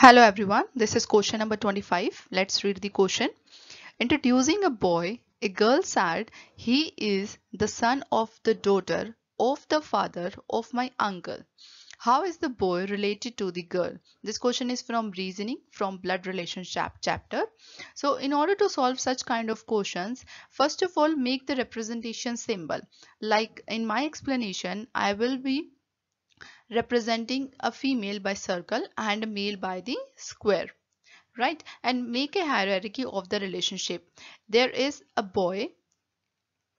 Hello everyone, this is question number 25. Let's read the question. Introducing a boy, a girl said, "He is the son of the daughter of the father of my uncle. How is the boy related to the girl?" This question is from reasoning from blood relationship chapter. So in order to solve such kind of questions, first of all make the representation symbol. Like in my explanation, I will be representing a female by circle and a male by the square, right? And make a hierarchy of the relationship. There is a boy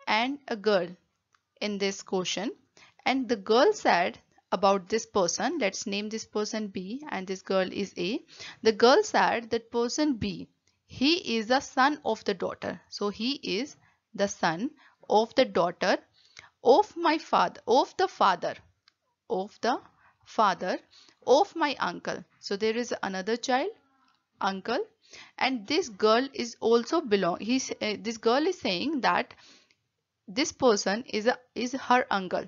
and a girl in this question, and the girl said about this person, let's name this person B and this girl is A. The girl said that person B, he is the son of the daughter. So he is the son of the daughter of my father, of the father of my uncle. So there is another child, uncle, and this girl is also this girl is saying that this person is her uncle.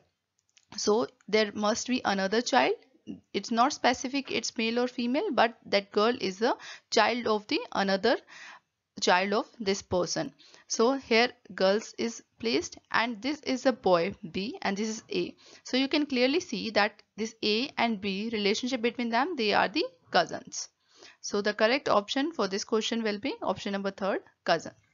So there must be another child. It's not specific it's male or female, but that girl is a child of the another child of this person. So here girls is placed and this is a boy B and this is A. So you can clearly see that this A and B relationship between them, they are the cousins. So the correct option for this question will be option number 3, cousin.